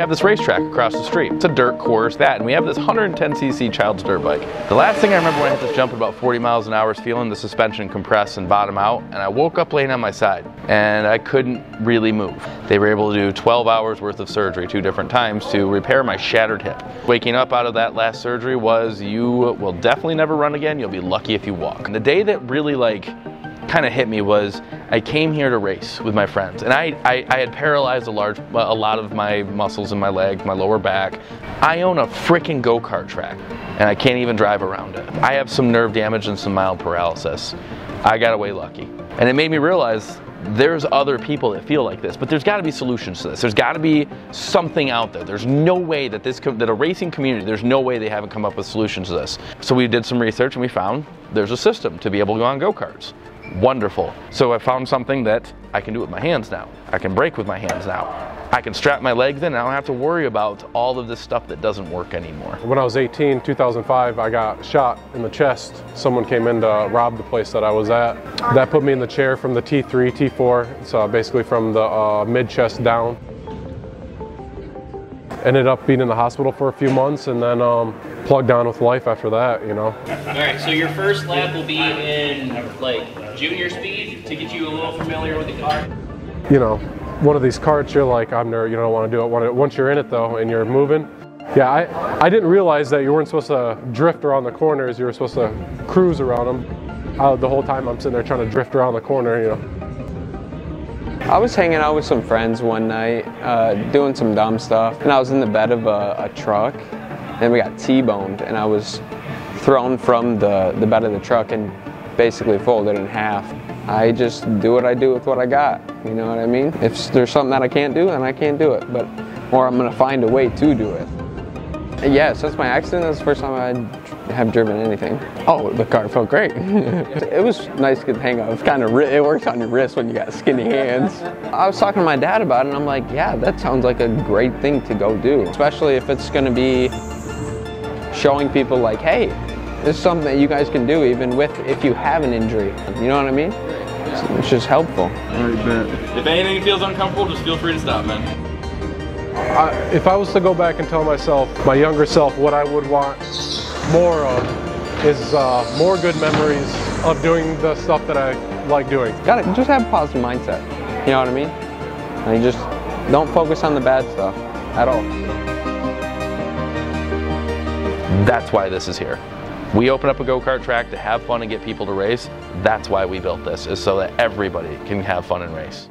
have this racetrack across the street. It's a dirt course, that, and we have this 110cc child's dirt bike. The last thing I remember when I hit this jump at about 40 miles an hour is feeling the suspension compress and bottom out, and I woke up laying on my side, and I couldn't really move. They were able to do 12 hours worth of surgery 2 different times to repair my shattered hip. Waking up out of that last surgery was, you will definitely never run again, you'll be lucky if you walk. And the day that really kind of hit me was, I came here to race with my friends, and I had paralyzed a lot of my muscles in my legs, my lower back. I own a freaking go-kart track, and I can't even drive around it. I have some nerve damage and some mild paralysis. I got away lucky, and it made me realize there's other people that feel like this, but there's got to be solutions to this. There's got to be something out there. There's no way that a racing community, there's no way they haven't come up with solutions to this. So we did some research, and we found there's a system to be able to go on go-karts. Wonderful. So I found something that I can do with my hands now. I can brake with my hands now. I can strap my legs in, and I don't have to worry about all of this stuff that doesn't work anymore. When I was 18, 2005, I got shot in the chest. Someone came in to rob the place that I was at. That put me in the chair from the T3, T4, so basically from the mid-chest down. Ended up being in the hospital for a few months, and then plugged down with life after that, you know. All right, so your first lap will be in, junior speed to get you a little familiar with the car. You know, one of these carts, you're like, I'm nervous, you don't want to do it. Once you're in it though, and you're moving, yeah, I didn't realize that you weren't supposed to drift around the corners, you were supposed to cruise around them. The whole time I'm sitting there trying to drift around the corner, you know. I was hanging out with some friends one night, doing some dumb stuff, and I was in the bed of a truck, and we got T-boned, and I was thrown from the bed of the truck and basically folded in half. I just do what I do with what I got, you know what I mean? If there's something that I can't do, then I can't do it, or I'm gonna find a way to do it. Yeah, since my accident, that's the first time I have driven anything. Oh, the car felt great. It was nice to get the hang of. It worked on your wrist when you got skinny hands. I was talking to my dad about it, and I'm like, yeah, that sounds like a great thing to go do, especially if it's gonna be showing people like, hey, this is something that you guys can do even if you have an injury. You know what I mean? It's just helpful. I bet. If anything feels uncomfortable, just feel free to stop, man. If I was to go back and tell myself, my younger self, what I would want more of is more good memories of doing the stuff that I like doing. Got it. Just have a positive mindset. You know what I mean? And you just don't focus on the bad stuff at all. That's why this is here. We open up a go-kart track to have fun and get people to race. That's why we built this, is so that everybody can have fun and race.